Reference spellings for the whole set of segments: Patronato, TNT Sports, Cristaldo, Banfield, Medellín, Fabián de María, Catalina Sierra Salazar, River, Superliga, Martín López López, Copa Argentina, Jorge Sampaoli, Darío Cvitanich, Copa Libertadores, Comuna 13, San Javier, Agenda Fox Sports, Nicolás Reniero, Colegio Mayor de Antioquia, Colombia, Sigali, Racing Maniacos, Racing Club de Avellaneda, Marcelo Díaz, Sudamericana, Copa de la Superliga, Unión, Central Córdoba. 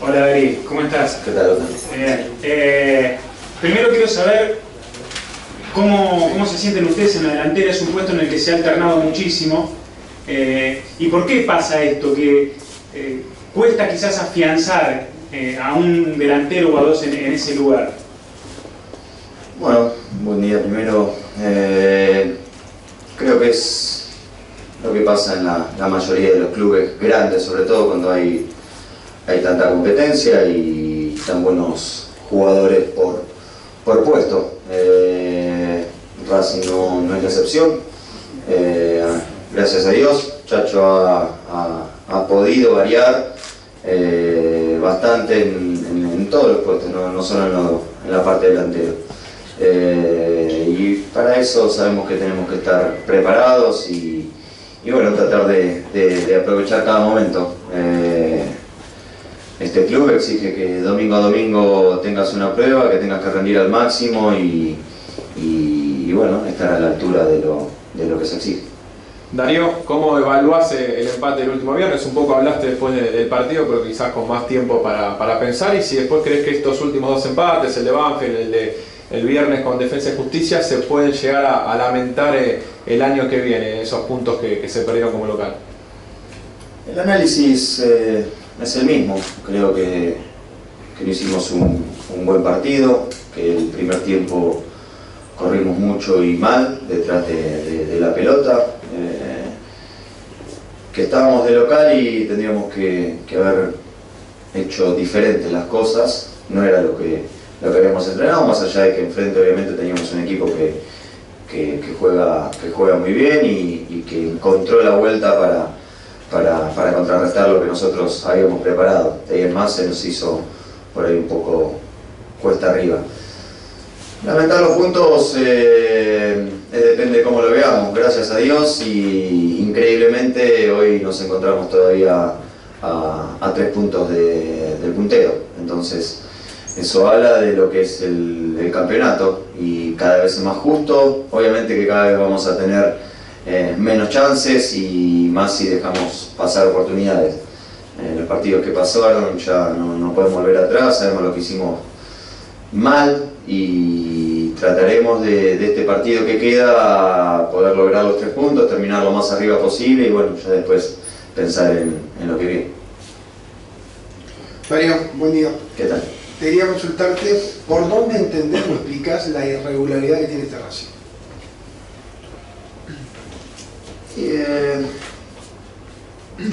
Hola Darío, ¿cómo estás? ¿Qué tal? Primero quiero saber cómo se sienten ustedes en la delantera. Es un puesto en el que se ha alternado muchísimo. ¿Y por qué pasa esto? Que cuesta quizás afianzar a un delantero o a dos en ese lugar. Bueno, buen día primero. Creo que es lo que pasa en la mayoría de los clubes grandes, sobre todo cuando hay tanta competencia y tan buenos jugadores por puesto. Racing no es la excepción. Gracias a Dios, Chacho ha podido variar bastante en todos los puestos, no solo en la parte delantera. Y para eso sabemos que tenemos que estar preparados y bueno, tratar de aprovechar cada momento. Este club exige que domingo a domingo tengas una prueba, que tengas que rendir al máximo y bueno, estar a la altura de lo que se exige. Darío, ¿cómo evaluás el empate del último viernes? Un poco hablaste después del partido, pero quizás con más tiempo para pensar, y si después crees que estos últimos dos empates, el de Banfield, el viernes con Defensa y Justicia, se pueden llegar a lamentar el año que viene, esos puntos que se perdieron como local. El análisis es el mismo. Creo que hicimos un buen partido, que el primer tiempo corrimos mucho y mal detrás de la pelota, que estábamos de local y tendríamos que haber hecho diferentes las cosas. No era lo que habíamos entrenado, más allá de que enfrente obviamente teníamos un equipo que juega muy bien y que encontró la vuelta para contrarrestar lo que nosotros habíamos preparado. Y además se nos hizo por ahí un poco cuesta arriba. Lamentar los puntos depende de cómo lo veamos, gracias a Dios, y increíblemente hoy nos encontramos todavía a 3 puntos del puntero. Entonces eso habla de lo que es el campeonato, y cada vez es más justo. Obviamente que cada vez vamos a tener menos chances, y más si dejamos pasar oportunidades. Los partidos que pasaron ya no podemos volver atrás, sabemos lo que hicimos mal, y trataremos de este partido que queda poder lograr los 3 puntos, terminar lo más arriba posible, y bueno, ya después pensar en lo que viene. Mario, buen día. ¿Qué tal? Te quería consultarte, ¿por dónde entendés o explicás la irregularidad que tiene este Racing?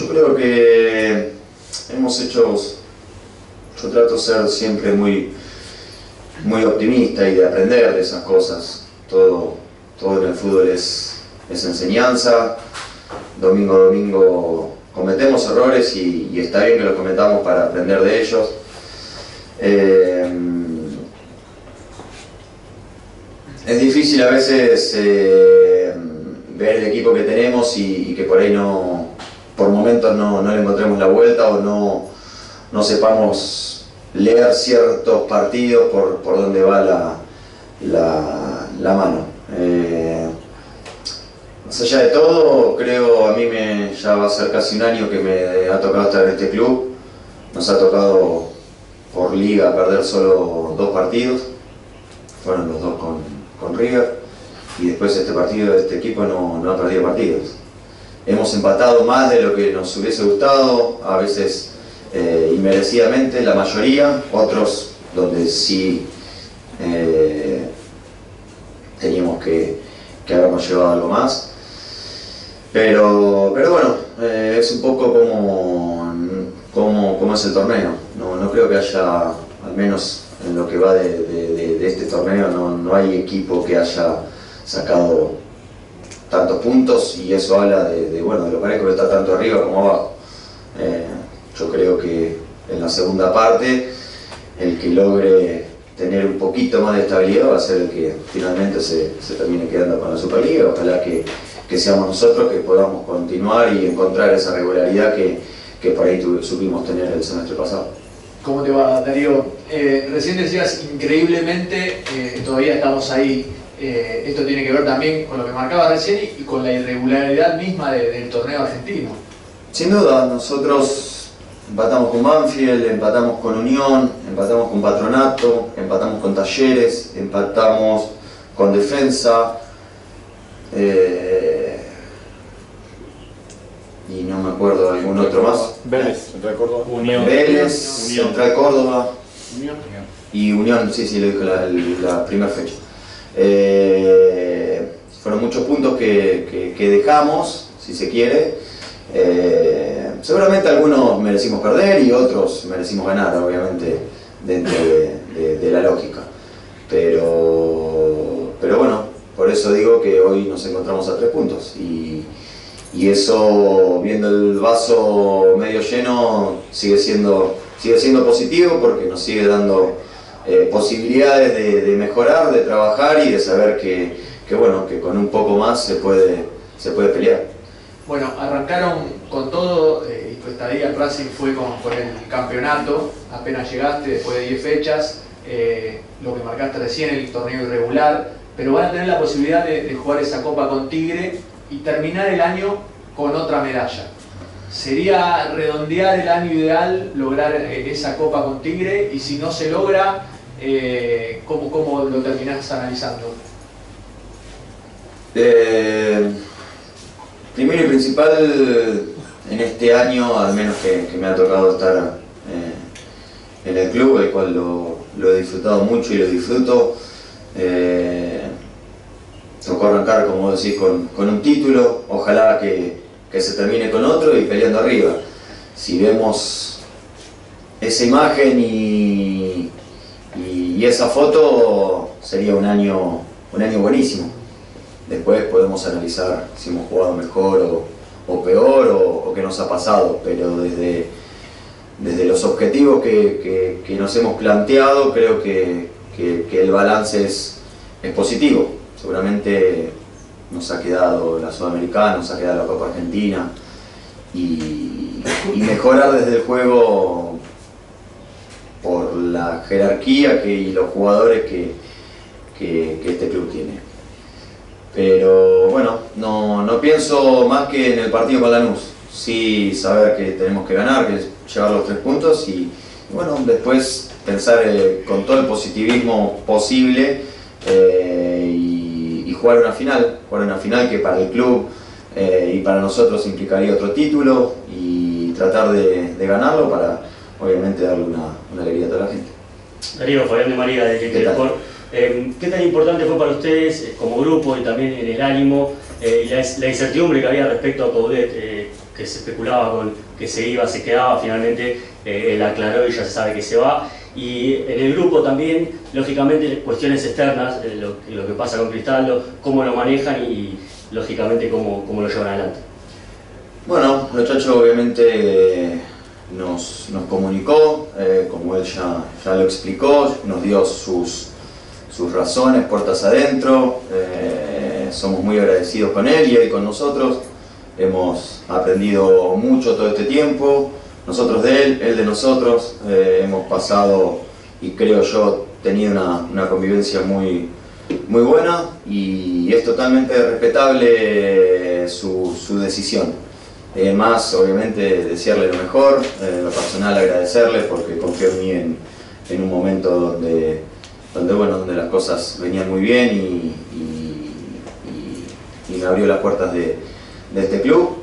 Yo creo que hemos hecho... Yo trato de ser siempre muy, muy optimista y de aprender de esas cosas. Todo en el fútbol es enseñanza. Domingo a domingo cometemos errores y está bien que los cometamos para aprender de ellos. Es difícil a veces ver el equipo que tenemos y que por ahí por momentos no le encontremos la vuelta, o no sepamos leer ciertos partidos por dónde va la mano. Más allá de todo, creo, a mí ya va a ser casi un año que me ha tocado estar en este club. Nos ha tocado por liga perder solo 2 partidos, fueron los 2 con River, y después este equipo no ha perdido partidos. Hemos empatado más de lo que nos hubiese gustado, a veces inmerecidamente, la mayoría, otros donde sí teníamos que habernos llevado algo más, pero bueno, es un poco como es el torneo. No creo que haya, al menos en lo que va de este torneo, no hay equipo que haya sacado tantos puntos, y eso habla bueno, de lo parejo que está tanto arriba como abajo. Yo creo que en la segunda parte el que logre tener un poquito más de estabilidad va a ser el que finalmente se termine quedando con la Superliga. Ojalá que seamos nosotros, que podamos continuar y encontrar esa regularidad que por ahí supimos tener el semestre pasado. ¿Cómo te va, Darío? Recién decías, increíblemente, todavía estamos ahí. Esto tiene que ver también con lo que marcaba recién y con la irregularidad misma del torneo argentino. Sin duda, nosotros Empatamos con Banfield, empatamos con Unión, empatamos con Patronato, empatamos con Talleres, empatamos con Defensa, y no me acuerdo de algún otro más. Vélez, Central Córdoba. Unión. Vélez, Central Córdoba. Unión. Y Unión, sí, lo dijo la primera fecha. Fueron muchos puntos que dejamos, si se quiere. Seguramente algunos merecimos perder y otros merecimos ganar, obviamente, dentro de la lógica. Pero bueno, por eso digo que hoy nos encontramos a 3 puntos. Y eso, viendo el vaso medio lleno, sigue siendo positivo, porque nos sigue dando posibilidades de mejorar, de trabajar y de saber que bueno, que con un poco más se puede pelear. Bueno, arrancaron con todo, y tu estadía en Racing fue con el campeonato. Apenas llegaste después de 10 fechas, lo que marcaste recién, el torneo irregular, pero van a tener la posibilidad de jugar esa copa con Tigre y terminar el año con otra medalla. ¿Sería redondear el año ideal lograr esa copa con Tigre? Y si no se logra, ¿cómo lo terminás analizando? Primero y principal, en este año, al menos que me ha tocado estar en el club, el cual lo he disfrutado mucho y lo disfruto, tocó arrancar, como decís, con un título. Ojalá que se termine con otro y peleando arriba. Si vemos esa imagen y esa foto, sería un año buenísimo. Después podemos analizar si hemos jugado mejor o peor, o qué nos ha pasado, pero desde los objetivos que nos hemos planteado, creo que el balance es positivo. Seguramente nos ha quedado la Sudamericana, nos ha quedado la Copa Argentina, y mejorar desde el juego por la jerarquía y los jugadores que este club tiene. Pero bueno, no pienso más que en el partido con Lanús. Sí, saber que tenemos que ganar, que llevar los 3 puntos, y bueno, después pensar con todo el positivismo posible, y jugar una final que para el club y para nosotros implicaría otro título, y tratar de ganarlo para obviamente darle una alegría a toda la gente. Darío, Fabián de María, de TNT Sports. ¿Qué tan importante fue para ustedes como grupo y también en el ánimo la incertidumbre que había respecto a Coudet, que se especulaba con que se iba, se quedaba, finalmente él aclaró y ya se sabe que se va? Y en el grupo también, lógicamente, cuestiones externas, lo que pasa con Cristaldo, cómo lo manejan y lógicamente cómo lo llevan adelante. Bueno, el Chacho obviamente nos comunicó, como él ya lo explicó, nos dio sus razones, puertas adentro. Somos muy agradecidos con él y él con nosotros. Hemos aprendido mucho todo este tiempo, nosotros de él, él de nosotros. Hemos pasado, y creo yo, tenido una convivencia muy, muy buena, y es totalmente respetable su decisión. Más, obviamente, desearle lo mejor, lo personal agradecerle, porque confío en mí en un momento donde las cosas venían muy bien, y me abrió las puertas de este club.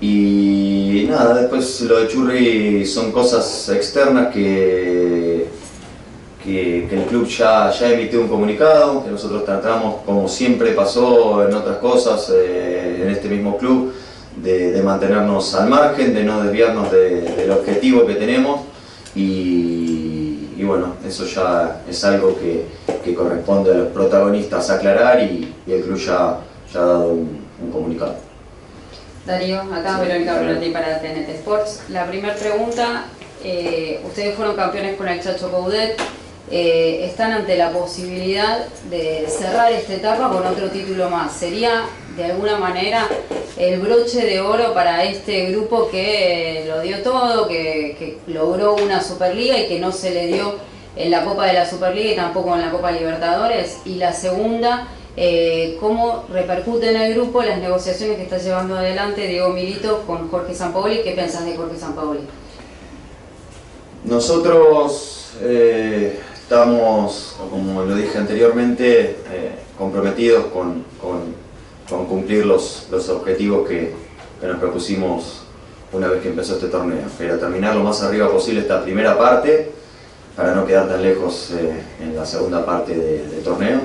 Y nada, después lo de Churri son cosas externas que el club ya emitió un comunicado, que nosotros tratamos, como siempre pasó en otras cosas, en este mismo club, de mantenernos al margen, de no desviarnos del objetivo que tenemos, y bueno, eso ya es algo que corresponde a los protagonistas aclarar, y el club ya ha dado un comunicado. Darío, acá sí, Verónica Brunetti para TNT Sports. La primera pregunta, ustedes fueron campeones con el Chacho Coudet, están ante la posibilidad de cerrar esta etapa con otro título más. ¿Sería de alguna manera el broche de oro para este grupo que lo dio todo, que logró una Superliga y que no se le dio en la Copa de la Superliga y tampoco en la Copa Libertadores? Y la segunda, ¿cómo repercute en el grupo las negociaciones que está llevando adelante Diego Milito con Jorge Sampaoli? ¿Qué pensás de Jorge Sampaoli? Nosotros estamos, como lo dije anteriormente, comprometidos con cumplir los objetivos que nos propusimos una vez que empezó este torneo, que era terminar lo más arriba posible esta primera parte para no quedar tan lejos en la segunda parte del torneo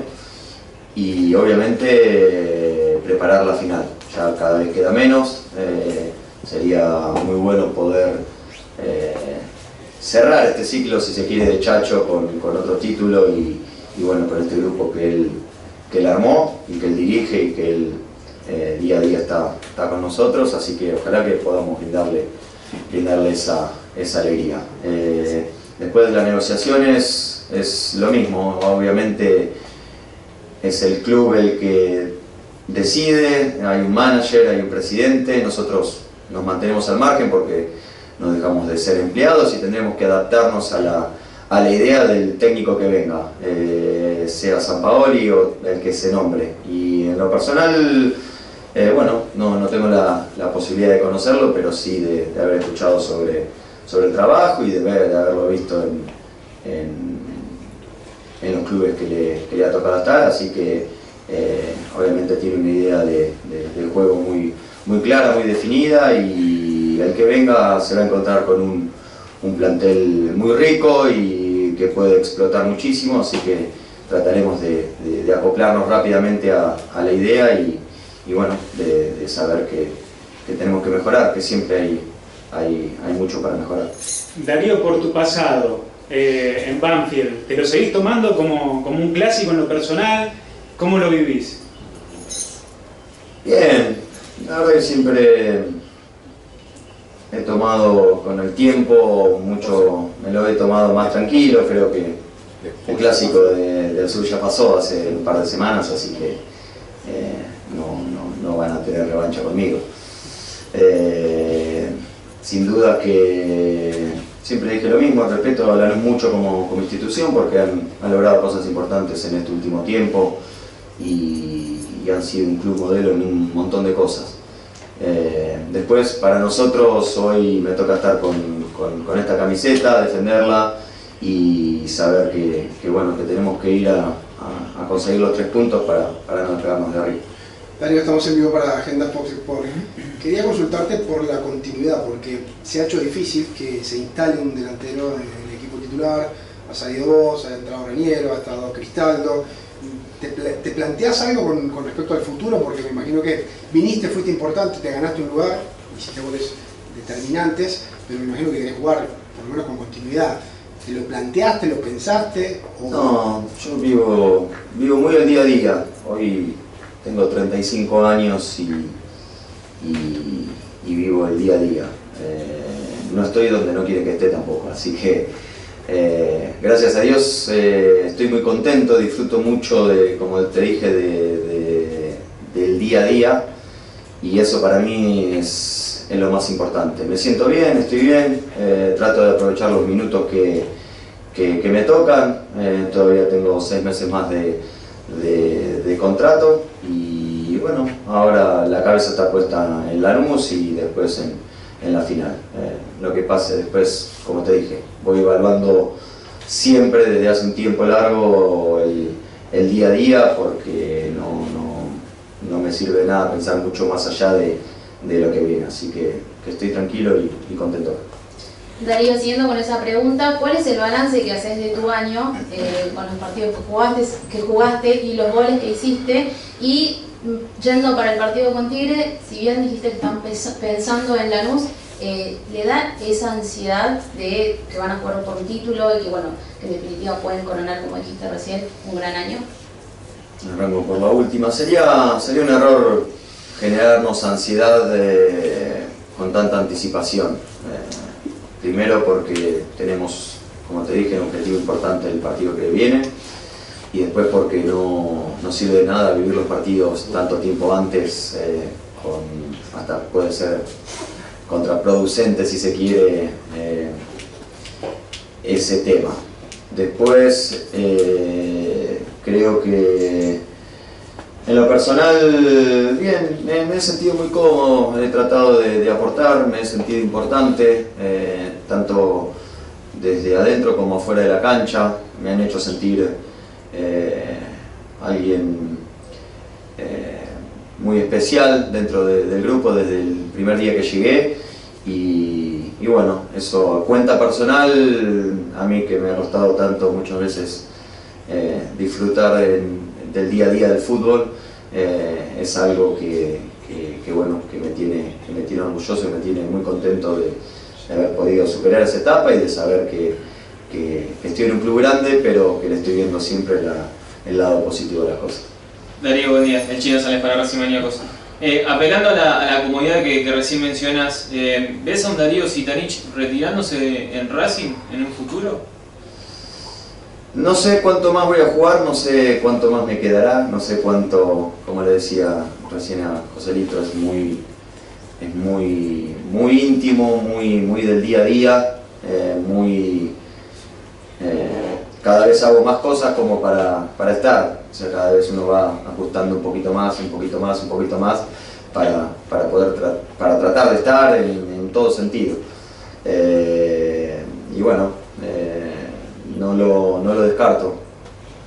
y obviamente preparar la final. Ya cada vez queda menos, sería muy bueno poder cerrar este ciclo, si se quiere, de Chacho con otro título y bueno, con este grupo que él armó y que él dirige y que él día a día está con nosotros, así que ojalá que podamos brindarle esa alegría. Después de las negociaciones es lo mismo, obviamente es el club el que decide, hay un manager, hay un presidente, nosotros nos mantenemos al margen porque no dejamos de ser empleados y tendremos que adaptarnos a la idea del técnico que venga, sea Sampaoli o el que se nombre. Y en lo personal, bueno, no tengo la posibilidad de conocerlo, pero sí de haber escuchado sobre el trabajo y de haberlo visto en los clubes que le ha tocado estar, así que obviamente tiene una idea del juego muy clara, muy definida, y el que venga se va a encontrar con un plantel muy rico y que puede explotar muchísimo, así que trataremos de acoplarnos rápidamente a la idea y bueno, de saber que tenemos que mejorar, que siempre hay mucho para mejorar. Darío, por tu pasado en Banfield, ¿te lo seguís tomando como un clásico en lo personal? ¿Cómo lo vivís? Bien, la verdad que siempre he tomado con el tiempo, mucho me lo he tomado más tranquilo, creo que el clásico del sur ya pasó hace un par de semanas, así que no van a tener revancha conmigo. Sin duda que siempre dije lo mismo, respeto a Lanús mucho como institución porque han logrado cosas importantes en este último tiempo y han sido un club modelo en un montón de cosas. Después para nosotros hoy me toca estar con esta camiseta, defenderla y saber que bueno, que tenemos que ir a conseguir los 3 puntos para no pegarnos de arriba. Darío, estamos en vivo para Agenda Fox Sports. Quería consultarte por la continuidad, porque se ha hecho difícil que se instale un delantero en el equipo titular. Ha salido vos, ha entrado Reniero, ha estado Cristaldo. ¿Te planteás algo con respecto al futuro? Porque me imagino que viniste, fuiste importante, te ganaste un lugar, hiciste goles determinantes, pero me imagino que querés jugar por lo menos con continuidad. ¿Te lo planteaste, lo pensaste? O... No, yo vivo muy el día a día. Hoy tengo 35 años y vivo el día a día. No estoy donde no quiere que esté tampoco, así que gracias a Dios estoy muy contento, disfruto mucho, como te dije, del día a día y eso para mí es lo más importante. Me siento bien, estoy bien, trato de aprovechar los minutos que me tocan, todavía tengo 6 meses más de contrato y bueno, ahora la cabeza está puesta en Lanús y después en la final. Lo que pase después, como te dije, voy evaluando siempre desde hace un tiempo largo el día a día porque no me sirve nada pensar mucho más allá de lo que viene, así que estoy tranquilo y contento. Darío, siguiendo con esa pregunta, ¿cuál es el balance que haces de tu año con los partidos que jugaste y los goles que hiciste? Y yendo para el partido con Tigre, si bien dijiste que están pensando en Lanús, ¿le da esa ansiedad de que van a jugar por un título y que, bueno, que en definitiva pueden coronar, como dijiste recién, un gran año? Arranco por la última. Sería un error generarnos ansiedad con tanta anticipación. Primero porque tenemos, como te dije, un objetivo importante del partido que viene y después porque no sirve de nada vivir los partidos tanto tiempo antes, hasta puede ser contraproducente si se quiere ese tema. Después creo que en lo personal, bien, me he sentido muy cómodo, he tratado de aportar, me he sentido importante, tanto desde adentro como afuera de la cancha, me han hecho sentir alguien muy especial dentro del grupo desde el primer día que llegué, y bueno, eso cuenta personal, a mí que me ha costado tanto muchas veces disfrutar del día a día del fútbol, es algo que bueno, que me tiene orgulloso, que me tiene muy contento de haber podido superar esa etapa y de saber que estoy en un club grande, pero que le estoy viendo siempre el lado positivo de las cosas. Darío, buen día. El Chino Sales para Racing Maniacos. Apelando a la comodidad que recién mencionas, ¿ves a un Darío Cvitanich retirándose en Racing en un futuro? No sé cuánto más voy a jugar, no sé cuánto más me quedará, no sé cuánto, como le decía recién a Joselito, es muy íntimo, muy del día a día, cada vez hago más cosas como para estar, o sea, cada vez uno va ajustando un poquito más para tratar de estar en todo sentido. Y bueno, no lo descarto,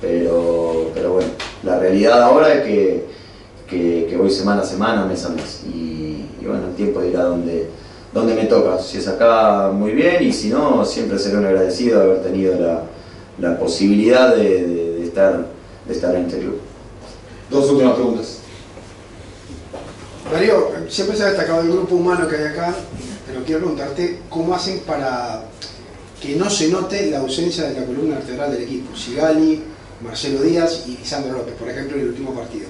pero bueno, la realidad ahora es que voy semana a semana, mes a mes, y bueno, el tiempo dirá dónde me toca, si es acá muy bien, y si no, siempre seré un agradecido de haber tenido la posibilidad de estar en este club. Dos últimas preguntas. Darío, siempre se ha destacado el grupo humano que hay acá, pero quiero preguntarte cómo hacen para que no se note la ausencia de la columna vertebral del equipo, Sigali, Marcelo Díaz y Lisandro López, por ejemplo, en el último partido.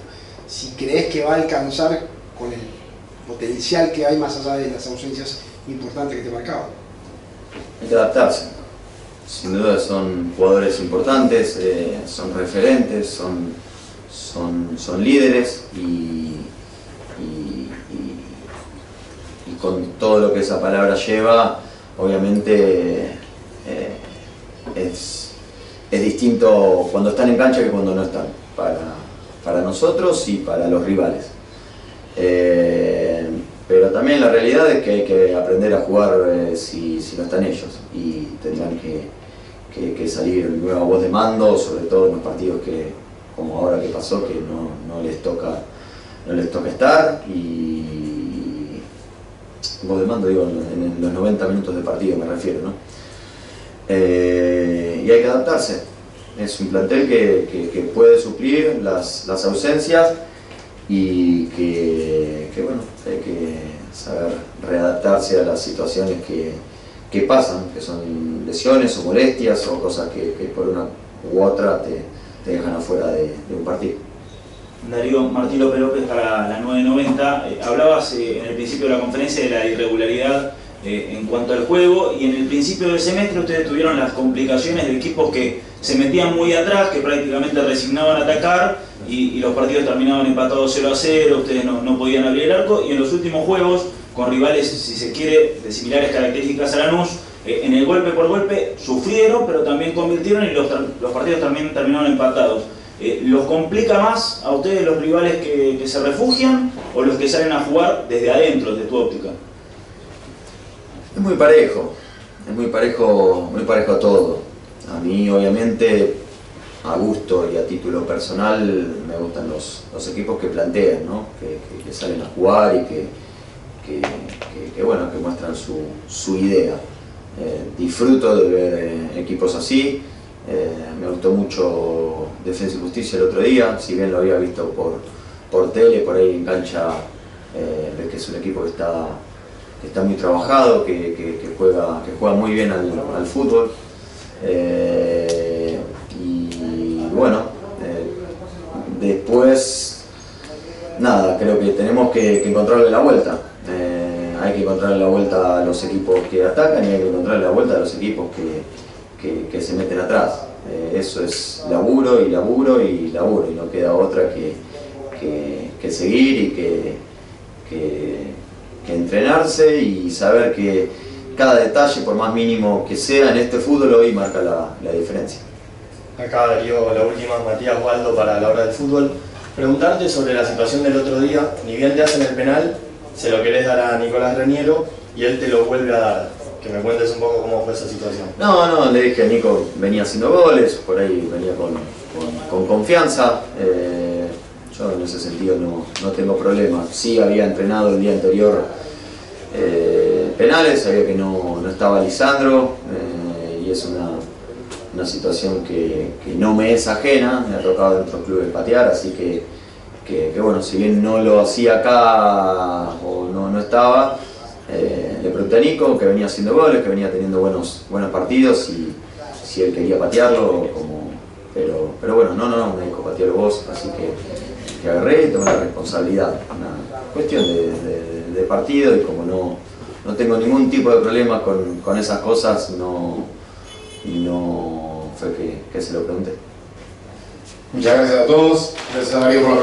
Si crees que va a alcanzar con el potencial que hay más allá de las ausencias importantes que te marcaban. Hay que adaptarse. Sin duda son jugadores importantes, son referentes, son líderes y con todo lo que esa palabra lleva, obviamente es distinto cuando están en cancha que cuando no están, para nosotros y para los rivales. Pero también la realidad es que hay que aprender a jugar si no están ellos, y tendrán que salir nueva voz de mando, sobre todo en los partidos que, como ahora que pasó, que no les toca estar, y voz de mando digo en los 90 minutos de partido me refiero, ¿no? Y hay que adaptarse, es un plantel que puede suplir las ausencias, y que bueno, hay que saber readaptarse a las situaciones que pasan, que son lesiones o molestias o cosas que por una u otra te dejan afuera de un partido. Darío, Martín López López para la 990, hablabas en el principio de la conferencia de la irregularidad en cuanto al juego, y en el principio del semestre ustedes tuvieron las complicaciones de equipos que se metían muy atrás, que prácticamente resignaban a atacar, y los partidos terminaban empatados 0-0, ustedes no podían abrir el arco, y en los últimos juegos, con rivales, si se quiere, de similares características a Lanús, en el golpe por golpe sufrieron, pero también convirtieron, y los partidos también terminaron empatados. ¿Los complica más a ustedes los rivales que se refugian, o los que salen a jugar desde adentro, desde tu óptica? Es muy parejo todo. A mí, obviamente, a gusto y a título personal, me gustan los equipos que plantean, ¿no? Que salen a jugar y que bueno, que muestran su idea. Disfruto de ver equipos así. Me gustó mucho Defensa y Justicia el otro día, si bien lo había visto por tele, por ahí en cancha, ves que es un equipo que está muy trabajado, que juega muy bien al fútbol, y bueno, después nada, creo que tenemos que encontrarle la vuelta, hay que encontrarle la vuelta a los equipos que atacan, y hay que encontrarle la vuelta a los equipos que se meten atrás. Eso es laburo, y no queda otra que seguir y que entrenarse y saber que cada detalle, por más mínimo que sea, en este fútbol hoy marca la diferencia. Acá Darío, la última, Matías Waldo para La Hora del Fútbol. Preguntarte sobre la situación del otro día, ni bien te hacen el penal, se lo querés dar a Nicolás Reniero y él te lo vuelve a dar. que me cuentes un poco cómo fue esa situación. No, le dije a Nico, venía haciendo goles, por ahí venía con confianza. Yo en ese sentido no tengo problema. Sí había entrenado el día anterior penales, sabía que no estaba Lisandro, y es una situación que no me es ajena, me ha tocado en otros clubes patear, así que bueno, si bien no lo hacía acá o no estaba, le pregunté a Nico, que venía haciendo goles, que venía teniendo buenos partidos, y si él quería patearlo, pero bueno, no, me dijo patear vos, así que agarré y tomé la responsabilidad. Una cuestión de partido, y como no tengo ningún tipo de problema con esas cosas, no fue que se lo pregunté. Muchas gracias a todos, gracias a Darío por la presencia.